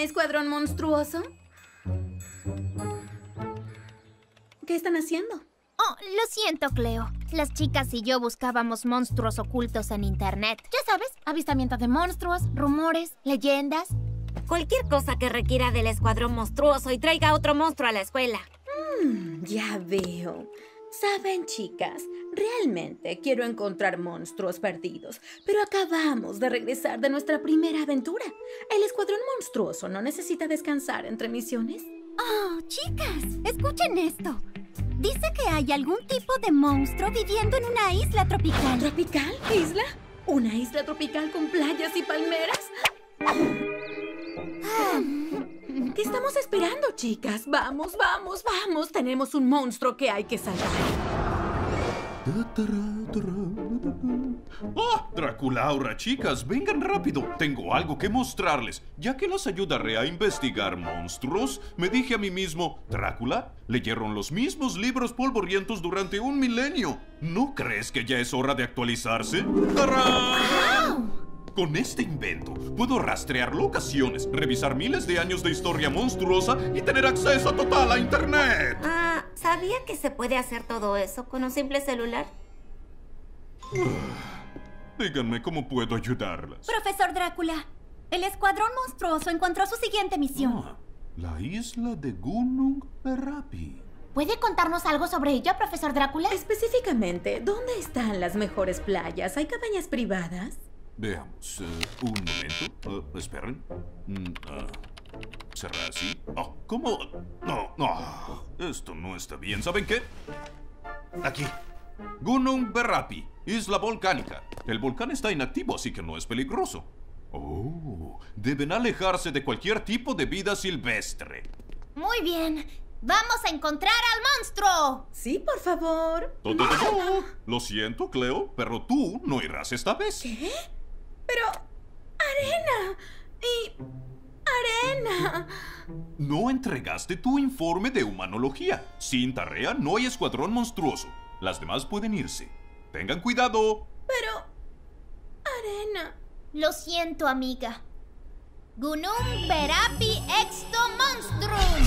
a Escuadrón Monstruoso? ¿Qué están haciendo? Oh, lo siento, Cleo. Las chicas y yo buscábamos monstruos ocultos en internet. Ya sabes, avistamientos de monstruos, rumores, leyendas. Cualquier cosa que requiera del Escuadrón Monstruoso y traiga otro monstruo a la escuela. Ya veo. Saben, chicas, realmente quiero encontrar monstruos perdidos, pero acabamos de regresar de nuestra primera aventura. ¿El Escuadrón Monstruoso no necesita descansar entre misiones? Oh, chicas, escuchen esto. Dice que hay algún tipo de monstruo viviendo en una isla tropical. ¿Tropical? ¿Isla? ¿Una isla tropical con playas y palmeras? ¿Qué estamos esperando, chicas? ¡Vamos, vamos, vamos! Tenemos un monstruo que hay que salvar. ¡Oh! Draculaura, chicas, vengan rápido. Tengo algo que mostrarles. Ya que las ayudaré a investigar monstruos, me dije a mí mismo, Drácula, leyeron los mismos libros polvorientos durante 1 milenio. ¿No crees que ya es hora de actualizarse? ¡Tarán! ¡Wow! Con este invento, puedo rastrear locaciones, revisar miles de años de historia monstruosa y tener acceso total a internet. Ah, ¿sabía que se puede hacer todo eso con un simple celular? Díganme cómo puedo ayudarlas. Profesor Drácula, el Escuadrón Monstruoso encontró su siguiente misión. La isla de Gunung Perapi. ¿Puede contarnos algo sobre ella, Profesor Drácula? Específicamente, ¿dónde están las mejores playas? ¿Hay cabañas privadas? Veamos, un momento, esperen, ¿será así? Oh, ¿cómo? No, no, esto no está bien, ¿saben qué? Aquí, Gunung Perapi, isla volcánica. El volcán está inactivo, así que no es peligroso. Oh, deben alejarse de cualquier tipo de vida silvestre. Muy bien. ¡Vamos a encontrar al monstruo! Sí, por favor. No. Lo siento, Cleo, pero tú no irás esta vez. ¿Qué? Pero... ¡Arena! ¡Arena! No entregaste tu informe de humanología. Sin tarea no hay Escuadrón Monstruoso. Las demás pueden irse. ¡Tengan cuidado! Pero... ¡Arena! Lo siento, amiga. Gunung Perapi Exto Monstrum.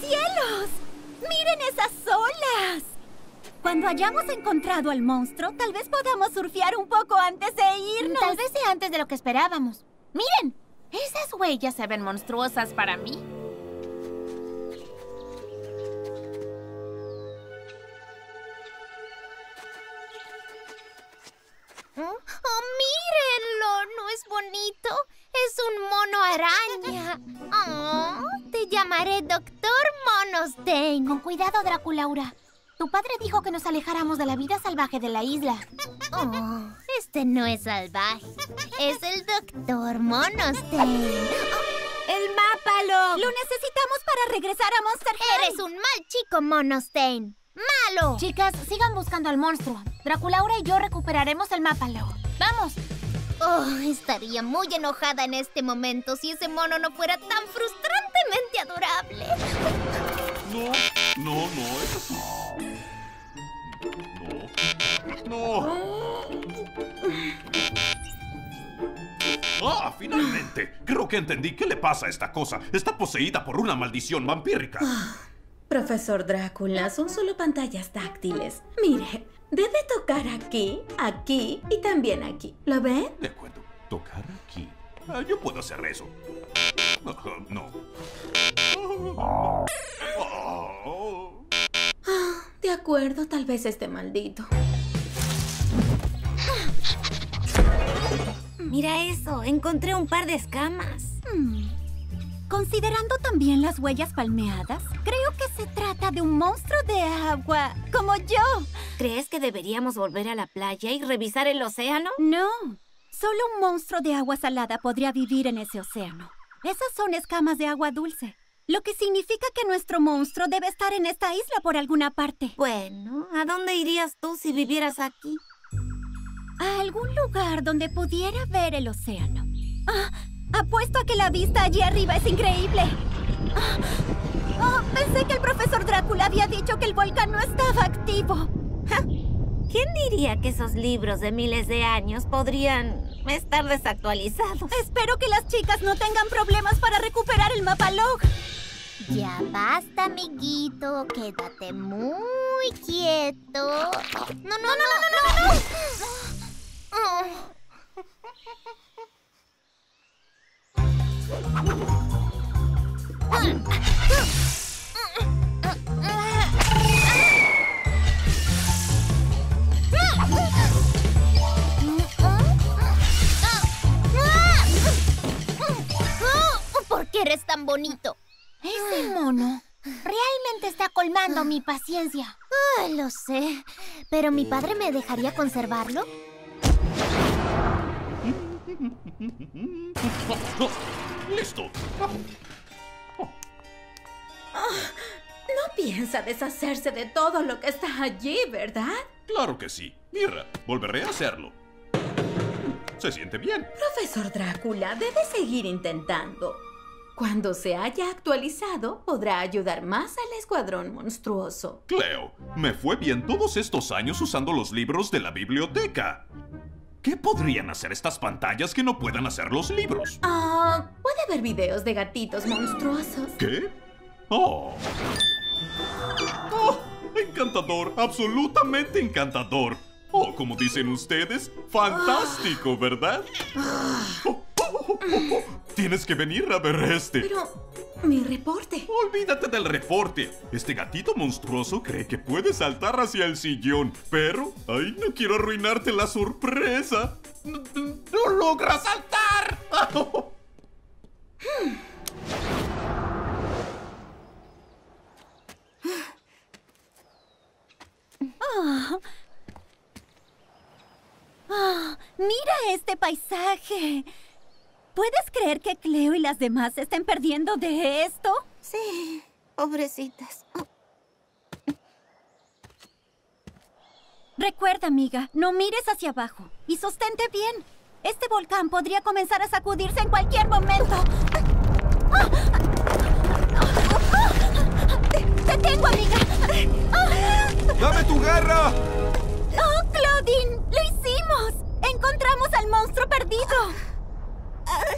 ¡Cielos! ¡Miren esas olas! Cuando hayamos encontrado al monstruo, tal vez podamos surfear un poco antes de irnos. Tal vez sea antes de lo que esperábamos. ¡Miren! Esas huellas se ven monstruosas para mí. ¡Oh, mírenlo! ¿No es bonito? Es un mono araña. ¡Oh! Te llamaré Doctor Monostein. Con cuidado, Draculaura. Tu padre dijo que nos alejáramos de la vida salvaje de la isla. Oh, este no es salvaje. Es el Doctor Monostein. ¡El Mapalo! Lo necesitamos para regresar a Monster High. ¡Eres un mal chico, Monostein! ¡Malo! Chicas, sigan buscando al monstruo. Draculaura y yo recuperaremos el Mapalo. ¡Vamos! Oh, estaría muy enojada en este momento si ese mono no fuera tan frustrantemente adorable. No. ¡Ah, finalmente! Creo que entendí qué le pasa a esta cosa. Está poseída por una maldición vampírica. Profesor Drácula, son solo pantallas táctiles. Mire, debe tocar aquí, aquí y también aquí. ¿Lo ven? De acuerdo, tocar aquí. Ah, yo puedo hacer eso. De acuerdo, tal vez esté maldito. Mira eso, encontré un par de escamas. Considerando también las huellas palmeadas, creo que se trata de un monstruo de agua, como yo. ¿Crees que deberíamos volver a la playa y revisar el océano? No, solo un monstruo de agua salada podría vivir en ese océano. Esas son escamas de agua dulce, lo que significa que nuestro monstruo debe estar en esta isla por alguna parte. Bueno, ¿a dónde irías tú si vivieras aquí? A algún lugar donde pudiera ver el océano. Apuesto a que la vista allí arriba es increíble. Pensé que el profesor Drácula había dicho que el volcán no estaba activo. ¿Quién diría que esos libros de miles de años podrían estar desactualizados? Espero que las chicas no tengan problemas para recuperar el mapalog. Ya basta, amiguito. Quédate muy quieto. ¿Por qué eres tan bonito? Ese mono realmente está colmando mi paciencia. Lo sé, pero ¿mi padre me dejaría conservarlo? ¡Listo! Oh, no piensa deshacerse de todo lo que está allí, ¿verdad? Claro que sí. Mira, volveré a hacerlo. Se siente bien. Profesor Drácula, debe seguir intentando. Cuando se haya actualizado, podrá ayudar más al escuadrón monstruoso. Cleo, me fue bien todos estos años usando los libros de la biblioteca. ¿Qué podrían hacer estas pantallas que no puedan hacer los libros? Puede haber videos de gatitos monstruosos. ¿Qué? ¡Oh! Encantador, absolutamente encantador. Oh, como dicen ustedes, fantástico, ¿verdad? Tienes que venir a ver este. Pero, mi reporte. Olvídate del reporte. Este gatito monstruoso cree que puede saltar hacia el sillón. Pero, ay, no quiero arruinarte la sorpresa. ¡No logra saltar! ¡Mira este paisaje! ¿Puedes creer que Cleo y las demás se estén perdiendo de esto? Sí, pobrecitas. Recuerda, amiga, no mires hacia abajo y sostente bien. Este volcán podría comenzar a sacudirse en cualquier momento. ¡Te tengo, amiga! ¡Dame tu garra! ¡Oh, Claudine! ¡Lo hicimos! ¡Encontramos al monstruo perdido!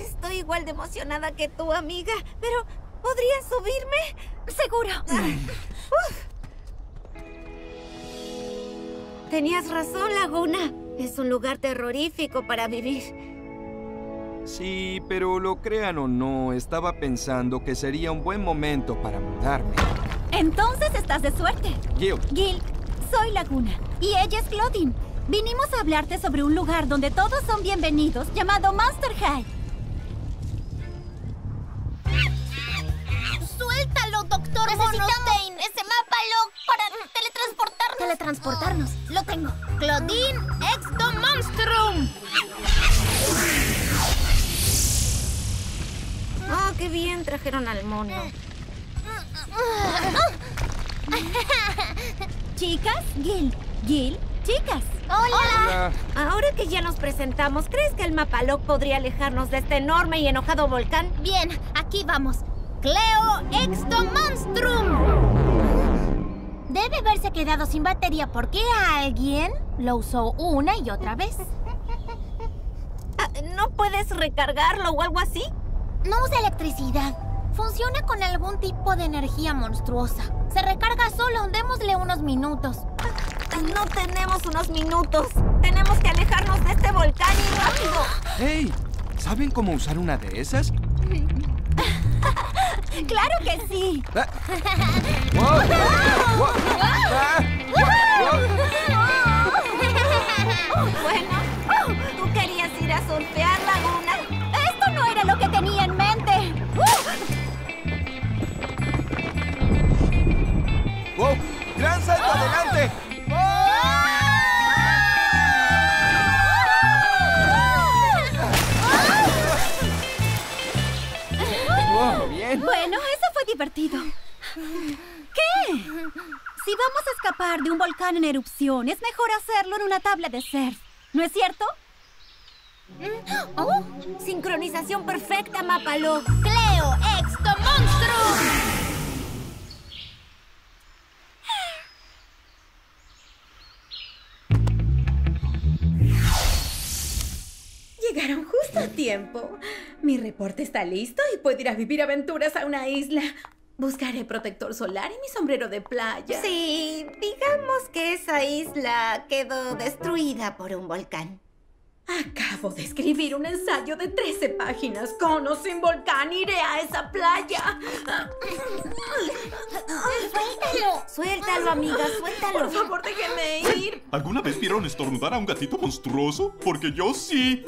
Estoy igual de emocionada que tú, amiga. Pero, ¿podrías subirme? Seguro. Tenías razón, Laguna. Es un lugar terrorífico para vivir. Sí, pero lo crean o no, estaba pensando que sería un buen momento para mudarme. Entonces estás de suerte. Gil, soy Laguna y ella es Claudine. Vinimos a hablarte sobre un lugar donde todos son bienvenidos, llamado Monster High. ¡Suéltalo, doctor Monostein! ¡Ese mapa log para teletransportarnos! ¡Teletransportarnos! ¡Lo tengo! ¡Claudine, Exto Monstrum! ¡Ah, qué bien trajeron al mono! Chicas, Gil... ¡Chicas! ¡Hola! Ahora que ya nos presentamos, ¿crees que el Mapalog podría alejarnos de este enorme y enojado volcán? Bien, aquí vamos. ¡Cleo Exto Monstrum! Debe haberse quedado sin batería porque alguien lo usó una y otra vez. ¿No puedes recargarlo o algo así? No usa electricidad. Funciona con algún tipo de energía monstruosa. Se recarga solo. Démosle unos minutos. No tenemos unos minutos. Tenemos que alejarnos de este volcán y rápido. ¡Hey! ¿Saben cómo usar una de esas? ¡Claro que sí! Bueno, tú querías ir a surfear, Laguna. Esto no era lo que tenía en mente. ¡Wow! ¡Gran salto adelante! Bueno, eso fue divertido. ¿Qué? Si vamos a escapar de un volcán en erupción, es mejor hacerlo en una tabla de surf, ¿no es cierto? ¡Oh! Sincronización perfecta, Mapalo. ¡Cleo Exto Monstrum! tiempo. Mi reporte está listo y puedo ir a vivir aventuras a una isla. Buscaré protector solar y mi sombrero de playa. Sí, digamos que esa isla quedó destruida por un volcán. Acabo de escribir un ensayo de 13 páginas. Con o sin volcán, iré a esa playa. ¡Suéltalo! Suéltalo, amiga, suéltalo. Por favor, déjenme ir. ¿Alguna vez vieron estornudar a un gatito monstruoso? Porque yo sí.